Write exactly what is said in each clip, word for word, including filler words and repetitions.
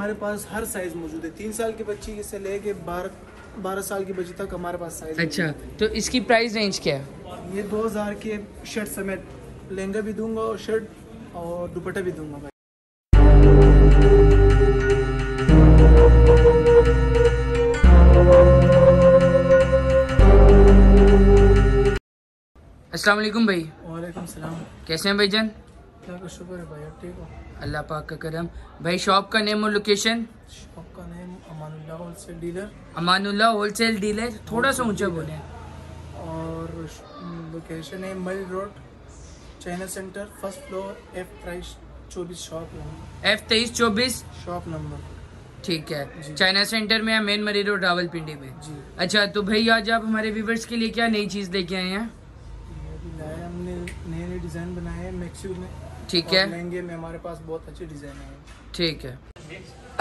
हमारे पास हर साइज मौजूद है, तीन साल की बच्ची से लेके बारह बारह साल की बच्ची तक हमारे पास साइज। अच्छा, तो इसकी प्राइस रेंज क्या है? ये दो हजार के शर्ट समेत लहंगा भी दूंगा और शर्ट और दुपट्टा भी दूंगा भाई। अस्सलाम वालेकुम भाई। वालेकुम सलाम। कैसे हैं भाईजान? का शुक्र है भाई, ठीक हो? अल्लाह पाक का करम। भाई शॉप का नेम और लोकेशन? शॉप का name Amanullah wholesale dealer. Amanullah wholesale dealer, थोड़ा सा ऊंचा बोले। और लोकेशन है mall road China centre, first floor, F तेईस चौबीस शॉप नंबर। एफ तेईस चौबीस शॉप नंबर, ठीक है, चाइना सेंटर में है, मेन मरी रोड रावलपिंडी में। अच्छा, तो भाई आज आप हमारे व्यूवर्स के लिए क्या नई चीज लेके आए हैं? हमने नए नए डिजाइन बनाए हैं मैक्सी में, ठीक है, लहंगे में हमारे पास बहुत अच्छे डिजाइन है, ठीक है।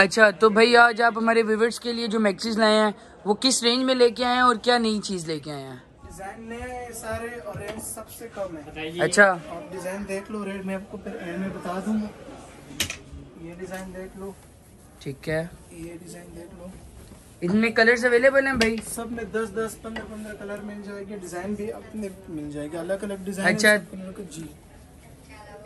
अच्छा, तो भाई आज आप हमारे व्यूवर्स के लिए जो मैक्सीज लाए हैं वो किस रेंज में लेके आए हैं और क्या नई चीज लेके आए हैं? डिजाइन नए सारे और रेंज सबसे कम है। अच्छा, आप डिजाइन देख लो, रेट में आपको रेट में बता दूंगा। ये डिजाइन देख लो, ठीक है, ये डिजाइन देख लो। इनमें कलर्स अवेलेबल हैं भाई? सब में दस दस पंद्रह पंद्रह कलर मिल जाएंगे, डिजाइन भी अपने मिल जाएगा, अलग अलग डिजाइन। अच्छा जी,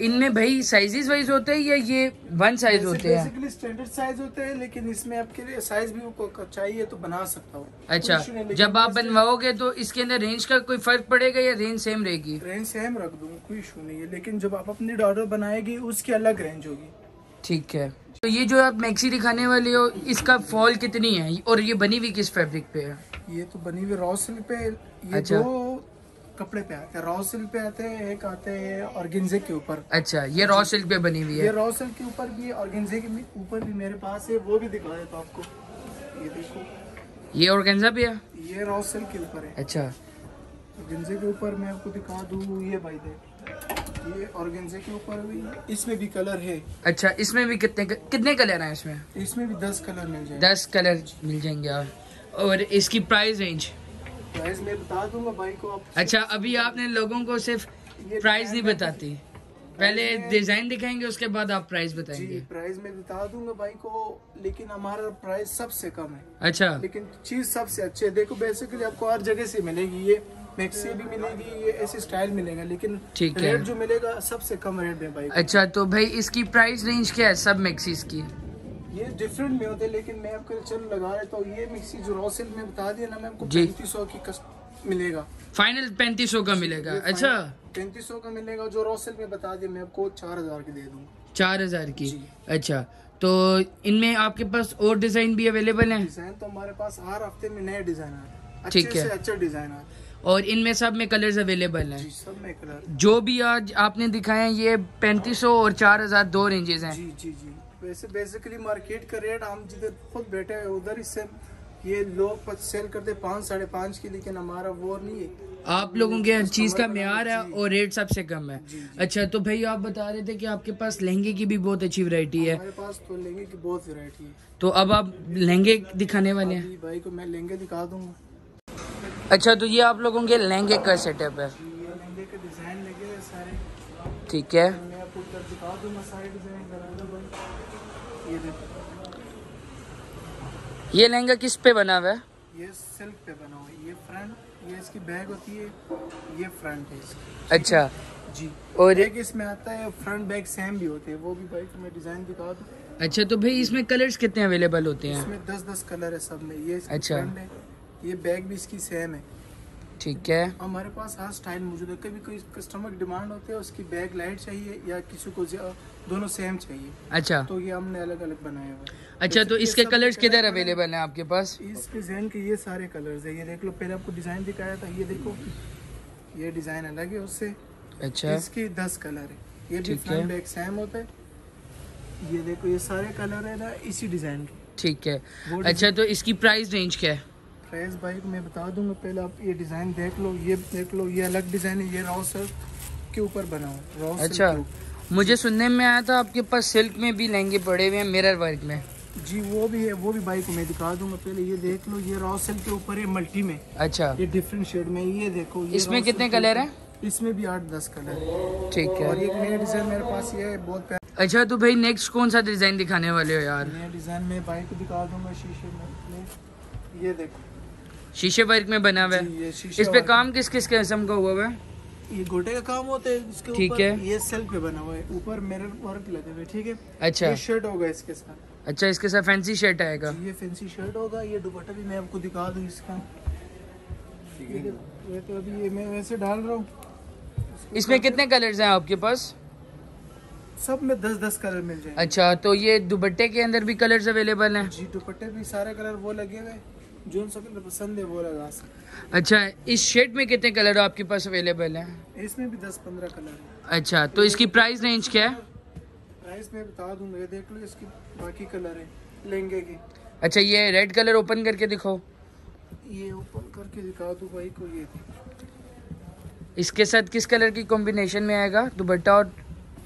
इनमें भाई साइजेस वाइज होते हैं या ये वन साइज होते हैं? बेसिकली स्टैंडर्ड साइज होते हैं, लेकिन इसमें आपके लिए साइज भी चाहिए तो बना सकता हूँ। अच्छा, जब आप बनवाओगे तो इसके अंदर रेंज का कोई फर्क पड़ेगा या रेंज सेम रहेगी? रेंज सेम रख दूंगा, कोई इशू नहीं है, लेकिन जब आप अपनी ऑर्डर बनाएगी उसकी अलग रेंज होगी, ठीक है। तो ये जो आप मैक्सी दिखाने वाले हो इसका फॉल कितनी है और ये बनी हुई किस फैब्रिक पे है? ये तो बनी हुई रॉ सिल्क पे। ये अच्छा, दो कपड़े पे आते हैं, रॉ सिल्क पे आते हैं, एक आते हैं ऑर्गेन्जे के ऊपर। अच्छा, ये रॉ सिल्क पे बनी हुई है। ये रॉ सिल्क के ऊपर भी, ऑर्गेन्जे के ऊपर भी मेरे पास है, वो भी दिखा देता हूँ आपको। ये देखो, ये ऑर्गेन्जा पे है, ये रॉ सिल्क के ऊपर है। अच्छा, ऑर्गेन्जे के ऊपर मैं आपको दिखा दूँ, ये भाई देख, ये ऑर्गेन्जे के ऊपर भी, इसमें भी कलर है। अच्छा, इसमें भी कितने कितने कलर हैं इसमें? इसमें भी दस कलर मिल जाएंगे। दस कलर मिल जाएंगे और, और इसकी प्राइस रेंज? प्राइस मैं बता दूंगा भाई को आप। अच्छा, अभी आपने लोगों को सिर्फ प्राइस नहीं बताती, पहले डिजाइन दिखाएंगे उसके बाद आप प्राइस बताएंगे। प्राइस मैं बता दूंगा भाई को, लेकिन हमारा प्राइस सबसे कम है। अच्छा, लेकिन चीज सबसे अच्छी है। देखो बेसिकली आपको हर जगह से मिलेगी, ये मैक्सी भी मिलेगी, ये ऐसे स्टाइल मिलेगा, लेकिन ठीक है, रेट जो मिलेगा सबसे कम रेट में भाई। अच्छा, तो भाई इसकी प्राइस रेंज क्या है सब मैक्सीज की? ये डिफरेंट में होते हैं, लेकिन मैं आपको चल लगा रहा हूँ। ये मैक्सी जो रॉ सिल्क में बता दिया ना मैं आपको, पैंतीस सौ की मिलेगा, फाइनल पैंतीस सौ का मिलेगा। अच्छा, पैंतीस सौ का मिलेगा, जो रॉ सिल्क में बता दिया मैं आपको चार हजार की दे दूंगा। चार हजार की? अच्छा, तो इनमें आपके पास और डिजाइन भी अवेलेबल है? डिजाइन तो हमारे पास हर हफ्ते में नए डिजाइन आते, ठीक है, अच्छा डिजाइन आते, और इनमें सब में कलर्स अवेलेबल हैं। जी, सब में कलर। जो भी आज आपने दिखाए हैं ये पैंतीस सौ और चार हजार दो रेंजेस हैं। जी जी जी, वैसे बेसिकली मार्केट का रेट हम जिधर खुद बैठे हैं उधर इससे ये लोग सेल करते पाँच साढ़े पाँच की, लेकिन हमारा वो नहीं है। आप लोगों के हर चीज़ का म्यार है और रेट सबसे कम है। जी, जी। अच्छा, तो भाई आप बता रहे थे कि आपके पास लहंगे की भी बहुत अच्छी वैरायटी है। हमारे पास तो लहंगे की बहुत वैरायटी है। तो अब आप लहंगे दिखाने वाले हैं? भाई को मैं लहंगे दिखा दूंगा। अच्छा, तो ये आप लोगों के लहंगे का सेटअप है? ये लहंगे के डिजाइन लगे हैं सारे, ठीक है, मैं आपको दिखा दूंगा सारे डिजाइन करा। ये देखो, ये लहंगा किस पे बना हुआ है? ये सिल्क पे बना हुआ है। ये फ्रंट, ये इसकी बैग होती है, ये फ्रंट है इसकी। अच्छा जी, और एक इसमें आता है फ्रंट बैग सेम भी होते हैं, वो भी भाई तुम्हें डिजाइन दिखा दूं। अच्छा, तो भाई इसमें कलर्स कितने अवेलेबल होते हैं? इसमें दस दस कलर है सब में। ये अच्छा, ये बैग भी इसकी सेम है, ठीक है। हमारे पास हर स्टाइल मौजूद है। कभी कोई कस्टमर डिमांड होते हैं उसकी बैग लाइट चाहिए या किसी को दोनों सेम चाहिए। अच्छा, तो ये हमने अलग अलग बनाया हुआ। अच्छा, तो, तो इसके कलर्स किधर अवेलेबल हैं आपके पास? इस डिजाइन के ये सारे कलर्स है। ये देख लो, पहले आपको डिजाइन दिखाया था, ये देखो, ये डिजाइन अलग है उससे। अच्छा, इसके दस कलर है, ये डिफरेंट बैग सेम होता है। ये देखो, ये सारे कलर है ना इसी डिजाइन के, ठीक है। अच्छा, तो इसकी प्राइस रेंज क्या है? प्राइस भाई मैं बता दूंगा, पहले आप ये डिज़ाइन देख लो। ये देख लो, ये अलग डिज़ाइन है, ये रॉ सिल्क के ऊपर बना हुआ। अच्छा, मुझे सुनने में आया था आपके पास सिल्क में भी लहंगे पड़े हुए हैं मिरर वर्क में। जी, वो भी है, वो भी भाई को मैं दिखा दूंगा। पहले ये देख लो, ये रॉ सिल्क के ऊपर है मल्टी में। अच्छा, ये डिफरेंट शेड में। ये देखो, ये इसमें कितने कलर है? इसमें भी आठ दस कलर, ठीक है। और एक नया डिज़ाइन मेरे पास ये है बहुत। अच्छा तो भाई नेक्स्ट कौन सा डिजाइन दिखाने वाले हो यार? नया डिजाइन में बाइक दिखा दूंगा शीशे में, ये देखो शीशे वर्क में बना हुआ है। इस पे काम किस किस किस्म का हुआ है? ये गोटे का काम होता है इसके ऊपर, ये सेल्फ पे बना हुआ है, ऊपर मिरर वर्क लगे हुए, ठीक है। अच्छा ये शर्ट होगा इसके साथ, अच्छा इसके साथ फैंसी शर्ट आएगा, ये फैंसी शर्ट होगा। ये दुपट्टा भी मैं आपको दिखा दूं इसका, ठीक है। ये तो अभी ये मैं वैसे डाल रहा हूं। इसमें कितने कलर्स हैं आपके पास? सब में दस दस कलर मिल जाएंगे। अच्छा तो ये दुपट्टे के अंदर भी कलर्स अवेलेबल हैं? जी दुपट्टे भी सारे कलर वो लगे हुए जो सबको पसंद है वो लगा सकते। अच्छा इस शेड में कितने कलर आपके पास अवेलेबल हैं? इसमें भी दस पंद्रह कलर है। अच्छा तो इसकी प्राइस रेंज क्या है? प्राइस मैं बता दूंगा, देख लो इसकी बाकी कलर है लहंगे की। अच्छा ये रेड कलर ओपन करके दिखाओ, ये ओपन करके दिखा दो भाई को। ये इसके साथ किस कलर की कॉम्बिनेशन में आएगा दुपट्टा? और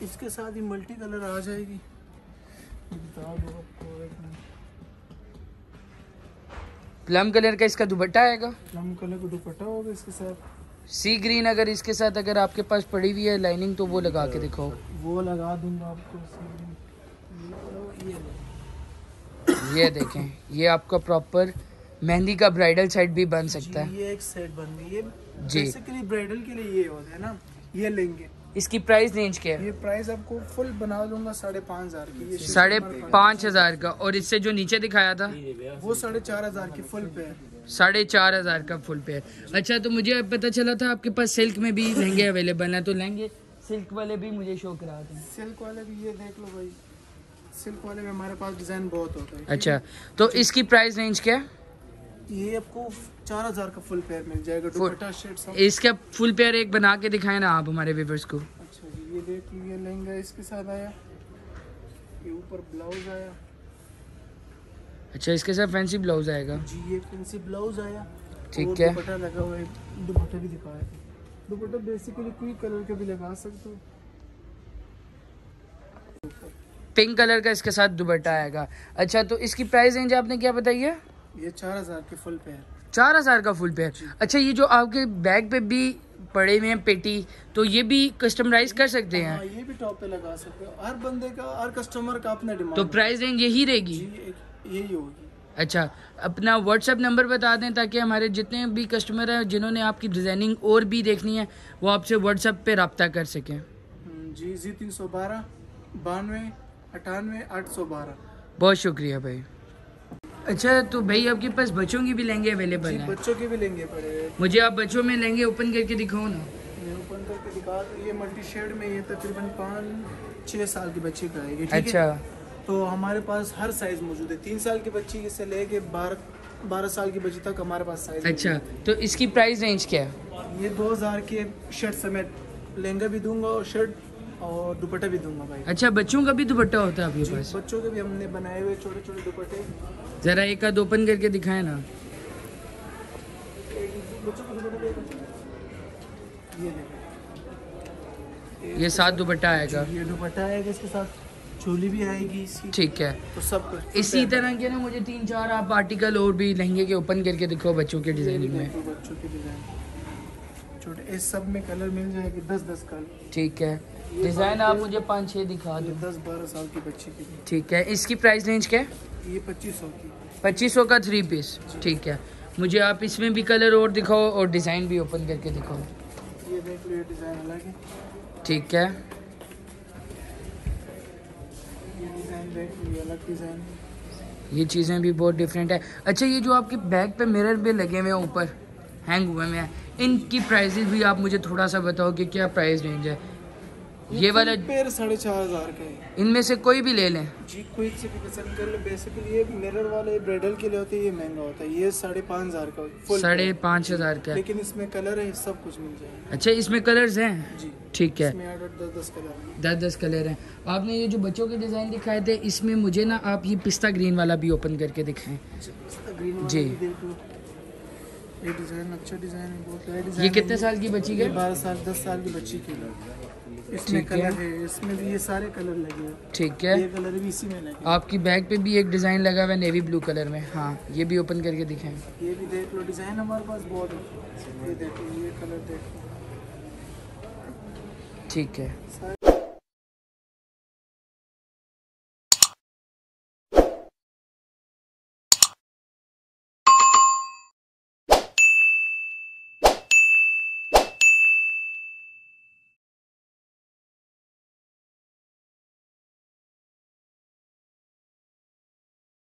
इसके साथ ही मल्टी कलर आ जाएगी, बता दो आपको। प्लम कलर का इसका दुपट्टा आएगा, प्लम कलर का दुपट्टा होगा इसके साथ। सी ग्रीन अगर इसके साथ अगर आपके पास पड़ी हुई है लाइनिंग तो वो लगा के दिखाओ। वो लगा दूंगा आपको सी ग्रीन। ये देखें ये आपका प्रॉपर मेहंदी का ब्राइडल सेट भी बन सकता है। ये एक सेट बन गई है बेसिकली ब्राइडल के लिए, ये होता है ना, ये लेंगे। इसकी प्राइस रेंज क्या है? ये प्राइस आपको फुल बना दूंगा साढ़े पाँच हजार की, साढ़े पाँच हजार का। और इससे जो नीचे दिखाया था वो साढ़े चार हजार की फुल पेयर, साढ़े चार हजार का फुल पेयर। अच्छा तो मुझे अब पता चला था आपके पास सिल्क में भी लहंगे अवेलेबल हैं, तो लहंगे सिल्क वाले भी मुझे शो करा दें। सिल्क वाले भी ये देख लो भाई, सिल्क वाले में हमारे पास डिजाइन बहुत होता है। अच्छा तो इसकी प्राइस रेंज क्या है? ये आपको चार हजार का फुल पेयर मिल जाएगा दुपट्टा शेड। इसका फुल पेयर एक बना के दिखाएं ना आप हमारे व्यूअर्स को। अच्छा जी ये देख लीजिए लहंगा इसके साथ आया, ये ऊपर ब्लाउज आया। अच्छा इसके साथ फैंसी ब्लाउज आएगा जी, ये फैंसी ब्लाउज आया, ठीक है। दुपट्टा लगा हुआ है, दुपट्टा भी दिखाया। दुपट्टा बेसिकली कोई कलर का भी लगा सकते हो। पिंक कलर का इसके साथ दुपट्टा आएगा। अच्छा तो इसकी प्राइस रेंज आपने क्या बताई है? ये चार हजार के फुल पेयर, चार हजार का फुल पेयर। अच्छा ये जो आपके बैग पे भी पड़े हुए हैं पेटी, तो ये भी कस्टमाइज कर सकते हैं? हाँ, ये भी टॉप पे लगा सकते हो। हर बंदे का, हर कस्टमर का अपना डिमांड। तो प्राइस रेंज यही रहेगी? यही होगी। अच्छा अपना व्हाट्सएप नंबर बता दें ताकि हमारे जितने भी कस्टमर हैं जिन्होंने आपकी डिजाइनिंग और भी देखनी है वो आपसे व्हाट्सएप पे रब्ता कर सकें। जी जी तीन सौ बारह बानवे अठानवे आठ सौ बारह। बहुत शुक्रिया भाई। अच्छा तो भाई आपके पास बच्चों की भी लहंगे अवेलेबल हैं? बच्चों के भी लहंगे पड़े हैं। मुझे आप बच्चों में लहंगे ओपन करके दिखाओ ना। मैं ओपन करके दिखा, तो ये मल्टी शेड में ये तकरीबन पाँच छः साल के बच्चे का आएगी, ठीक है। अच्छा तो हमारे पास हर साइज मौजूद है, तीन साल के बच्चे से लेके बारह बारह साल के बच्चे तक हमारे पास साइज। अच्छा तो इसकी प्राइस रेंज क्या है? ये दो हज़ार के शर्ट समेत लहंगा भी दूंगा और शर्ट और दुपट्टा भी दूंगा भाई। अच्छा बच्चों का भी दुपट्टा होता है आपके पास? बच्चों के भी हमने बनाए हुए छोटे छोटे दुपट्टे। जरा एक आध ओपन करके दिखाए ना। ये ये साथ दुपट्टा आएगा, ये दुपट्टा आएगा इसके साथ, चोली भी आएगी इसकी, ठीक है। तो सब कुछ इसी तरह के ना मुझे तीन चार आप आर्टिकल और भी लहंगे के ओपन करके दिखाओ बच्चों के डिजाइनिंग में। बच्चों के डिजाइन छोटे इस सब में कलर मिल जाएगी दस दस कलर, ठीक है। डिजाइन आप मुझे पाँच छः दिखा दो, दस बारह साल के बच्चे की, ठीक है। इसकी प्राइस रेंज क्या है? ये पच्चीस सौ की, पच्चीस सौ का थ्री पीस, ठीक है। मुझे आप इसमें भी कलर और दिखाओ और डिज़ाइन भी ओपन करके दिखाओ। ये देख लो ये डिज़ाइन अलग है, ठीक है। ये डिज़ाइन देख लो ये अलग डिज़ाइन है, ये चीज़ें भी बहुत डिफरेंट है। अच्छा ये जो आपके बैग पे मिरर भी लगे हुए हैं ऊपर हैंग हुए हैं, इनकी प्राइजेज भी आप मुझे थोड़ा सा बताओ कि क्या प्राइस रेंज है? ये वाला पेयर साढ़े चार हजार का है, इनमें से कोई भी ले लें जी, कोई से भी पसंद कर ले। बेसिकली ये मिरर वाले ब्राइडल के लिए होते हैं, ये महंगा होता है, ये साढ़े पाँच हजार का, साढ़े पाँच हजार का, लेकिन इसमें कलर है सब कुछ मिल जाएगा। अच्छा इसमें कलर्स हैं जी, ठीक है, इसमें दस दस कलर दस दस कलर हैं। आपने ये जो बच्चों के डिजाइन दिखाए थे इसमें मुझे ना आप ये पिस्ता ग्रीन वाला भी ओपन करके दिखाएं जी। ये डिजाइन अच्छा डिजाइन है बहुत। ये कितने साल की बच्ची के? बारह साल दस साल की बच्ची के, इसमें कलर है, इसमें भी ये सारे कलर लगे, ठीक है। ये कलर भी इसी में लगे। आपकी बैग पे भी एक डिज़ाइन लगा हुआ है नेवी ब्लू कलर में, हाँ ये भी ओपन करके दिखाएं। ये भी देख लो डिज़ाइन हमारे पास बहुत है, ये देखो ये कलर देखो, ठीक है।